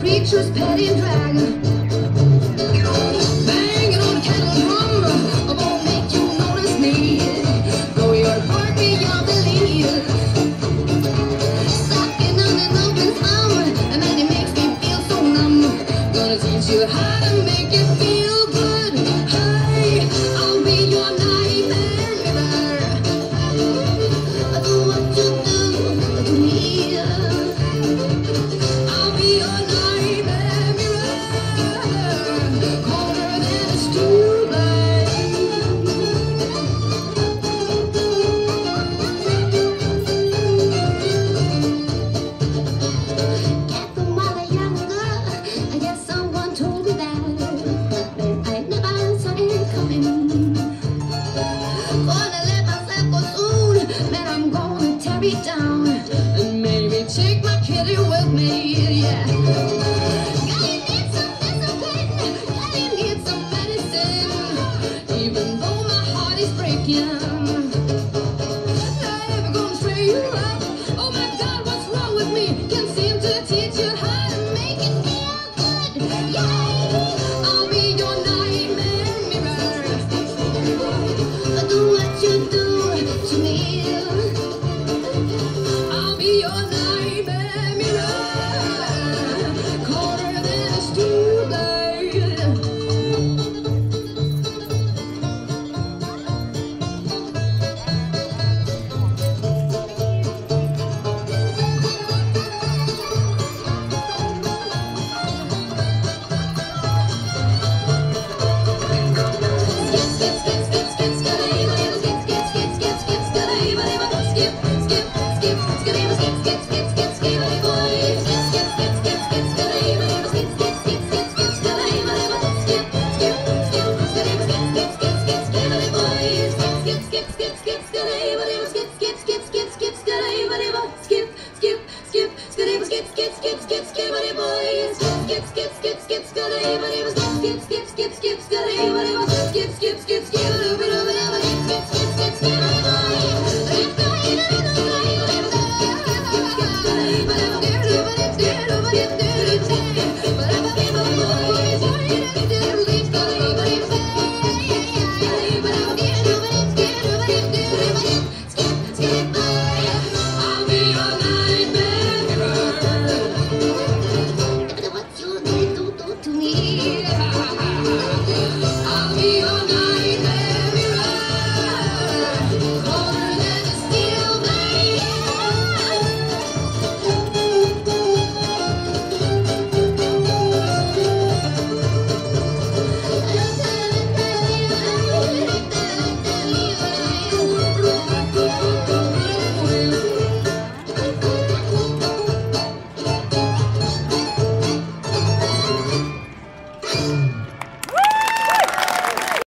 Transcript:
Preacher's petty and dragon, banging on a kettle drum. I won't make you notice me. Go your heart beyond belief. Sucking on an open thumb, and then it makes me feel so numb. Gonna teach you how to make it feel good. Hey, I'll be your nightmare lover. I do what you do to me. Down and maybe take my kitty with me, yeah. Gotta need some discipline, gotta need some medicine, even though my heart is breaking.